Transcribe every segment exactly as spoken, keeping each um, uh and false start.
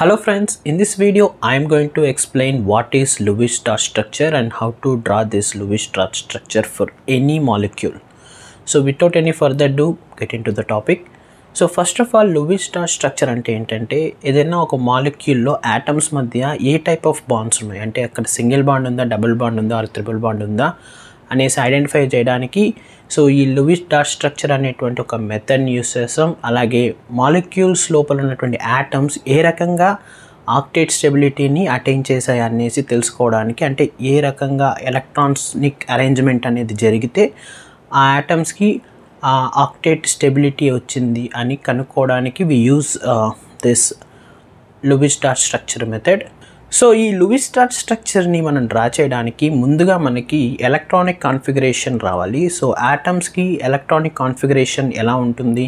Hello friends, in this video I am going to explain what is Lewis dot structure and how to draw this Lewis dot structure for any molecule. So without any further ado, get into the topic. So first of all, Lewis dot structure ante entante edaina oka molecule lo atoms madhya e type of bonds unnai ante akkada single bond unda, double bond unda, or triple bond unda అనేసి identify చేయడానికి so ఈ Lewis dot structure అనేటువంటి ఒక మెథడ్ని use చేసాం. అలాగే molecules లోపల ఉన్నటువంటి atoms ఏ రకంగా ఆక్టేట్ స్టెబిలిటీని అటైన్ చేశాయి అనేసి తెలుసుకోవడానికి, అంటే ఏ రకంగా ఎలక్ట్రానిక్ అరేంజ్మెంట్ అనేది జరిగితే ఆ యాటమ్స్కి ఆక్టేట్ స్టెబిలిటీ వచ్చింది అని కనుక్కోవడానికి we use this Lewis dot structure method. So ఈ లూయిస్ డాట్ స్ట్రక్చర్ని మనం డ్రా చేయడానికి ముందుగా మనకి ఎలక్ట్రానిక్ కాన్ఫిగరేషన్ రావాలి. సో యాటమ్స్కి ఎలక్ట్రానిక్ కాన్ఫిగరేషన్ ఎలా ఉంటుంది,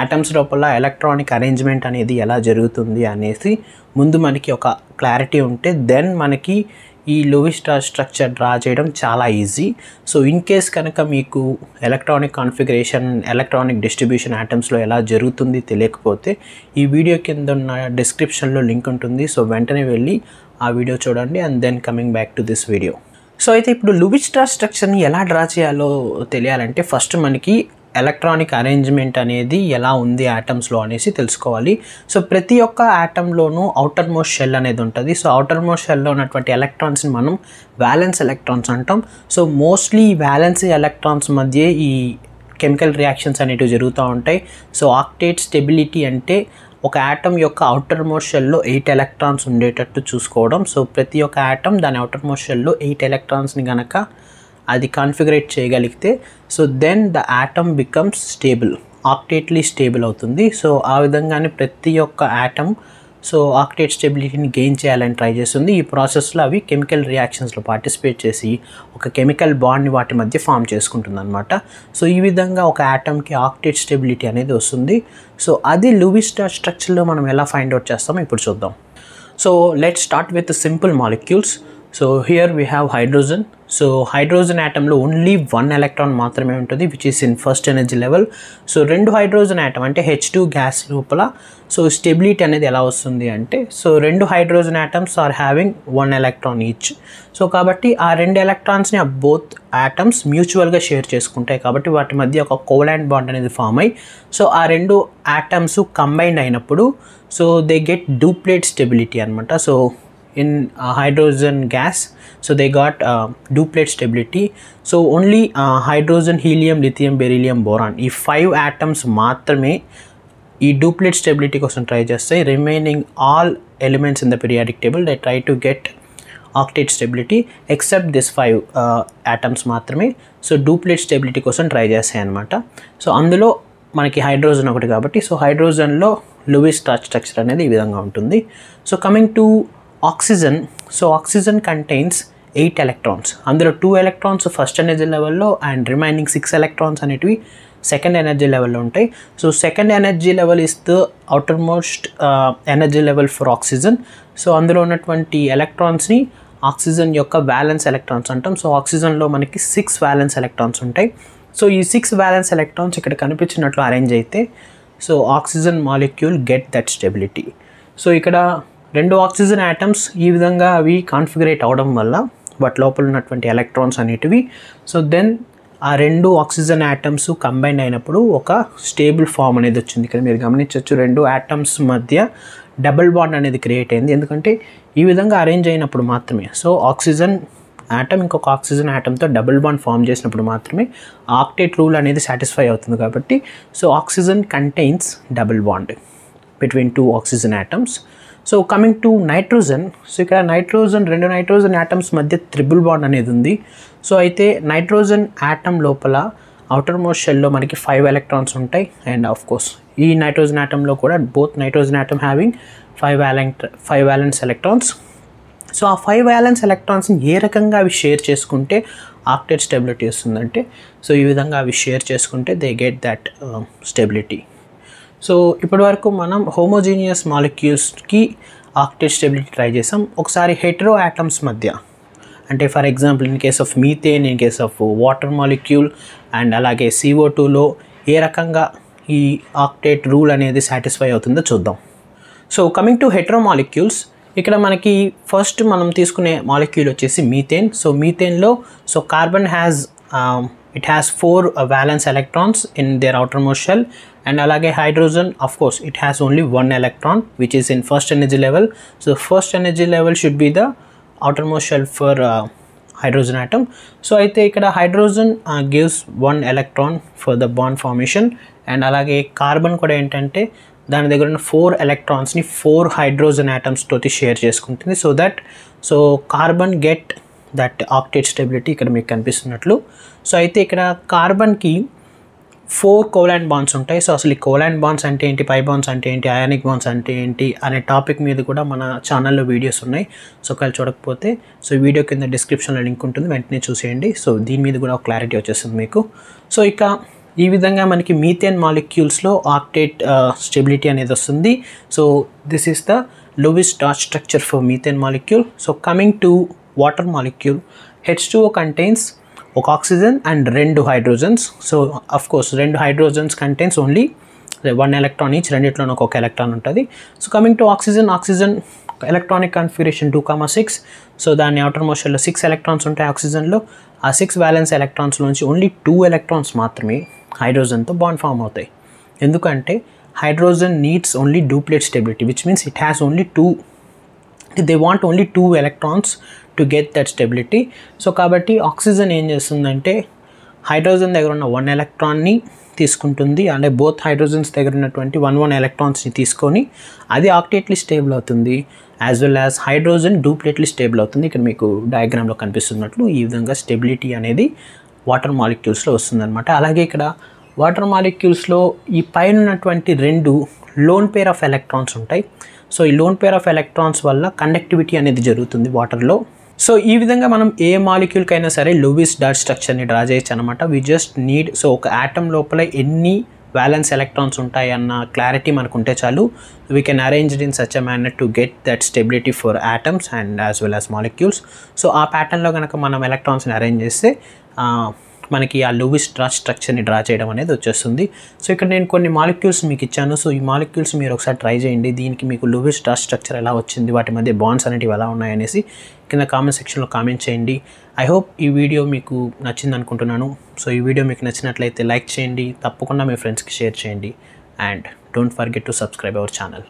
యాటమ్స్ లోపల ఎలక్ట్రానిక్ అరేంజ్మెంట్ అనేది ఎలా జరుగుతుంది అనేసి ముందు మనకి ఒక క్లారిటీ ఉంటే దెన్ మనకి ఈ లూయిస్ డాట్ స్ట్రక్చర్ డ్రా చేయడం చాలా ఈజీ. సో ఇన్ కేస్ కనుక మీకు ఎలక్ట్రానిక్ కాన్ఫిగరేషన్, ఎలక్ట్రానిక్ డిస్ట్రిబ్యూషన్ యాటమ్స్లో ఎలా జరుగుతుంది తెలియకపోతే ఈ వీడియో కింద ఉన్న డిస్క్రిప్షన్లో లింక్ ఉంటుంది. సో వెంటనే వెళ్ళి ఆ వీడియో చూడండి and then coming back to this video. So అయితే ఇప్పుడు లూయిస్ డాట్ స్ట్రక్చర్ని ఎలా డ్రా చేయాలో తెలియాలంటే ఫస్ట్ మనకి ఎలక్ట్రానిక్ అరేంజ్మెంట్ అనేది ఎలా ఉంది యాటమ్స్లో అనేసి తెలుసుకోవాలి. సో ప్రతి ఒక్క యాటంలోనూ అవుటర్ మోస్ట్ షెల్ అనేది ఉంటుంది. సో అవుటర్ మోస్ట్ షెల్లో ఉన్నటువంటి ఎలక్ట్రాన్స్ని మనం వ్యాలెన్స్ ఎలక్ట్రాన్స్ అంటాం. సో మోస్ట్లీ ఈ వ్యాలెన్స్ ఎలక్ట్రాన్స్ మధ్య ఈ కెమికల్ రియాక్షన్స్ అనేటివి జరుగుతూ ఉంటాయి. సో ఆక్టేట్ స్టెబిలిటీ అంటే ఒక యాటమ్ యొక్క అవుటర్ మోస్ట్ షెల్లో ఎయిట్ ఎలక్ట్రాన్స్ ఉండేటట్టు చూసుకోవడం. సో ప్రతి ఒక్క యాటమ్ దాని అవుటర్ మోస్ట్ షెల్లో ఎయిట్ ఎలక్ట్రాన్స్ని కనుక అది కాన్ఫిగరేట్ చేయగలిగితే so then the atom becomes stable, octetly stable అవుతుంది. సో ఆ విధంగానే ప్రతి ఒక్క యాటమ్ సో ఆక్టేట్ స్టెబిలిటీని గెయిన్ చేయాలని ట్రై చేస్తుంది. ఈ ప్రాసెస్లో అవి కెమికల్ రియాక్షన్స్లో పార్టిసిపేట్ చేసి ఒక కెమికల్ బాండ్ని వాటి మధ్య ఫామ్ చేసుకుంటుంది అనమాట. సో ఈ విధంగా ఒక యాటమ్కి ఆక్టేట్ స్టెబిలిటీ అనేది వస్తుంది. సో అది లూయిస్ డాట్ స్ట్రక్చర్లో మనం ఎలా ఫైండ్ అవుట్ చేస్తామో ఇప్పుడు చూద్దాం. So let's start with simple molecules. So here we have hydrogen. So hydrogen యాటంలో ఓన్లీ వన్ ఎలక్ట్రాన్ మాత్రమే ఉంటుంది, which is in first energy level. So రెండు హైడ్రోజన్ యాటమ్ అంటే హెచ్ టూ గ్యాస్ లోపల సో స్టెబిలిటీ అనేది ఎలా వస్తుంది అంటే సో రెండు హైడ్రోజన్ atoms are having one electron each. So కాబట్టి ఆ రెండు ఎలక్ట్రాన్స్ని ఆ బోత్ యాటమ్స్ మ్యూచువల్గా షేర్ చేసుకుంటాయి. కాబట్టి వాటి మధ్య ఒక కోవాలెంట్ బాండ్ అనేది ఫామ్ అయ్యి సో ఆ రెండు యాటమ్స్ కంబైన్ అయినప్పుడు so they get duplet stability అనమాట. So in uh, hydrogen gas, so they got uh, duplet stability. So only uh, hydrogen, helium, lithium, beryllium, boron, if five atoms maatrame ee duplet stability kosam try chestayi. Remaining all elements in the periodic table they try to get octet stability except this five uh, atoms maatrame so duplet stability kosam try chestayi anamata. So andulo మనకి hydrogen ఒకటి కాబట్టి so హైడ్రోజన్లో Lewis dot structure అనేది ఈ విధంగా ఉంటుంది. So coming to oxygen. So oxygen contains eight electrons, అందులో two electrons first energy లెవెల్లో అండ్ రిమైనింగ్ సిక్స్ ఎలక్ట్రాన్స్ అనేటివి సెకండ్ ఎనర్జీ లెవెల్లో ఉంటాయి. So second energy level is the outermost energy level for oxygen. So అందులో ఉన్నటువంటి ఎలక్ట్రాన్స్ని oxygen యొక్క valence electrons అంటాం. సో ఆక్సిజన్లో మనకి సిక్స్ వ్యాలెన్స్ ఎలక్ట్రాన్స్ ఉంటాయి. సో ఈ సిక్స్ వ్యాలెన్స్ ఎలక్ట్రాన్స్ ఇక్కడ కనిపించినట్లు అరేంజ్ అయితే so oxygen molecule get that stability. So ఇక్కడ రెండు ఆక్సిజన్ యాటమ్స్ ఈ విధంగా అవి కాన్ఫిగరేట్ అవడం వల్ల వాటి లోపల ఉన్నటువంటి ఎలక్ట్రాన్స్ అనేటివి సో దెన్ ఆ రెండు ఆక్సిజన్ యాటమ్స్ కంబైన్ అయినప్పుడు ఒక స్టేబుల్ ఫామ్ అనేది వచ్చింది. ఇక్కడ మీరు గమనించవచ్చు రెండు యాటమ్స్ మధ్య డబుల్ బాండ్ అనేది క్రియేట్ అయింది, ఎందుకంటే ఈ విధంగా అరేంజ్ అయినప్పుడు మాత్రమే సో ఆక్సిజన్ యాటమ్ ఇంకొక ఆక్సిజన్ యాటమ్తో డబుల్ బాండ్ ఫామ్ చేసినప్పుడు మాత్రమే ఆక్టేట్ రూల్ అనేది సాటిస్ఫై అవుతుంది. కాబట్టి so oxygen contains double bond between two oxygen atoms. So coming to nitrogen. So ఇక్కడ నైట్రోజన్ రెండు నైట్రోజన్ యాటమ్స్ మధ్య త్రిబుల్ బాండ్ అనేది ఉంది. సో అయితే నైట్రోజన్ యాటమ్ లోపల అవుటర్ మోస్ట్ షెల్లో మనకి ఫైవ్ ఎలక్ట్రాన్స్ ఉంటాయి అండ్ ఆఫ్ కోర్స్ ఈ నైట్రోజన్ యాటంలో కూడా both nitrogen atom having five valent five valence electrons. So ఆ ఫైవ్ వ్యాలెన్స్ ఎలక్ట్రాన్స్ని ఏ రకంగా అవి షేర్ చేసుకుంటే ఆక్టేట్ స్టెబిలిటీ వస్తుందంటే సో ఈ విధంగా అవి షేర్ చేసుకుంటే they get that stability. So ఇప్పటి వరకు మనం హోమోజీనియస్ మాలిక్యూల్స్కి ఆక్టేట్ స్టెబిలిటీ ట్రై చేసాం. ఒకసారి హెటరో యాటమ్స్ మధ్య అంటే for example in case of methane, in case of water molecule and అలాగే సిఓ టూలో ఏ రకంగా ఈ ఆక్టేట్ రూల్ అనేది సాటిస్ఫై అవుతుందో చూద్దాం. So coming to heteromolecules, ఇక్కడ మనకి ఫస్ట్ మనం తీసుకునే మాలిక్యూల్ వచ్చేసి మీథేన్. సో మీథేన్ లో so carbon has it has four valence electrons in their outermost shell, and alage hydrogen, of course, it has only one electron which is in first energy level. So first energy level should be the outermost shell for uh, hydrogen atom. So aithe ikkada hydrogen uh, gives one electron for the bond formation, and alage carbon kuda entante దాని దగ్గర ఉన్న four ఎలక్ట్రాన్స్ని four hydrogen ఆటమ్స్తోటి share చేసుకుంటుంది. So that so carbon get that octet stability ఇక్కడ మీకు కనిపిస్తున్నట్లు. So అయితే ఇక్కడ కార్బన్కి ఫోర్ కోవాలెంట్ బాండ్స్ ఉంటాయి. సో అసలు ఈ కోవాలెంట్ బాండ్స్ అంటే ఏంటి, పై బాండ్స్ అంటే ఏంటి, అయానిక్ బాండ్స్ అంటే ఏంటి అనే టాపిక్ మీద కూడా మన ఛానల్లో వీడియోస్ ఉన్నాయి. సో ఒకవేళ చూడకపోతే సో వీడియో కింద డిస్క్రిప్షన్లో లింక్ ఉంటుంది, వెంటనే చూసేయండి. సో దీని మీద కూడా క్లారిటీ వచ్చేస్తుంది మీకు. సో ఇక ఈ విధంగా మనకి మీథేన్ మాలిక్యూల్స్లో ఆక్టేట్ స్టెబిలిటీ అనేది వస్తుంది. So this is the Lewis dot structure for methane molecule. So coming to water molecule, H two O contains ఒక ఆక్సిజన్ అండ్ రెండు హైడ్రోజన్స్. సో అఫ్ కోర్స్ రెండు hydrogens contains only one electron each, రెండిట్లోనూ ఒక electron ఉంటుంది. So coming to oxygen, oxygen electronic configuration two comma six. So దాని outermost షెల్లో six electrons ఉంటాయి ఆక్సిజన్లో. ఆ సిక్స్ బ్యాలెన్స్ ఎలక్ట్రాన్స్లోంచి ఓన్లీ టూ ఎలక్ట్రాన్స్ మాత్రమే హైడ్రోజన్తో బాండ్ ఫామ్ అవుతాయి. ఎందుకంటే hydrogen needs only duplet stability, which means it has only two, they want only two electrons to get that stability. So కాబట్టి ఆక్సిజన్ ఏం చేస్తుందంటే హైడ్రోజన్ దగ్గర ఉన్న వన్ ఎలక్ట్రాన్ని తీసుకుంటుంది, అంటే బోత్ హైడ్రోజన్స్ దగ్గర ఉన్నటువంటి వన్ వన్ ఎలక్ట్రాన్స్ని తీసుకొని అది ఆక్టేట్లీ స్టేబుల్ అవుతుంది, as well as hydrogen dupletly stable అవుతుంది. ఇక్కడ మీకు డయాగ్రామ్లో కనిపిస్తున్నట్లు ఈ విధంగా స్టెబిలిటీ అనేది వాటర్ మాలిక్యూల్స్లో వస్తుందన్నమాట. అలాగే ఇక్కడ వాటర్ మాలిక్యూల్స్లో ఈ పైన ఉన్నటువంటి రెండు లోన్ పేర్ ఆఫ్ ఎలక్ట్రాన్స్ ఉంటాయి. సో ఈ లోన్ పేర్ ఆఫ్ ఎలక్ట్రాన్స్ వల్ల కండక్టివిటీ అనేది జరుగుతుంది వాటర్లో. సో ఈ విధంగా మనం ఏ మాలిక్యూల్కైనా సరే లూయిస్ డాట్ స్ట్రక్చర్ని డ్రా చేయొచ్చు అనమాట. వి జస్ట్ నీడ్ సో ఒక ఆటమ్ లోపల ఎన్ని బ్యాలెన్స్ ఎలక్ట్రాన్స్ ఉంటాయి అన్న క్లారిటీ మనకు ఉంటే చాలు. We can arrange in such a manner to get that stability for atoms and as well as molecules. So ఆ ప్యాటర్న్లో కనుక మనం ఎలక్ట్రాన్స్ని అరేంజ్ చేస్తే మనకి ఆ లూయిస్ డాట్ స్ట్రక్చర్ని డ్రా చేయడం అనేది వచ్చేస్తుంది. సో ఇక్కడ నేను కొన్ని మాలిక్యూల్స్ మీకు ఇచ్చాను. సో ఈ మాలిక్యూల్స్ మీరు ఒకసారి ట్రై చేయండి, దీనికి మీకు లూయిస్ డాట్ స్ట్రక్చర్ ఎలా వచ్చింది, వాటి మధ్య బాండ్స్ అనేటివి ఎలా ఉన్నాయనేసి కింద కామెంట్ సెక్షన్లో కామెంట్ చేయండి. ఐ హోప్ ఈ వీడియో మీకు నచ్చింది అనుకుంటున్నాను. సో ఈ వీడియో మీకు నచ్చినట్లయితే లైక్ చేయండి, తప్పకుండా మీ ఫ్రెండ్స్కి షేర్ చేయండి, and don't forget to subscribe our channel.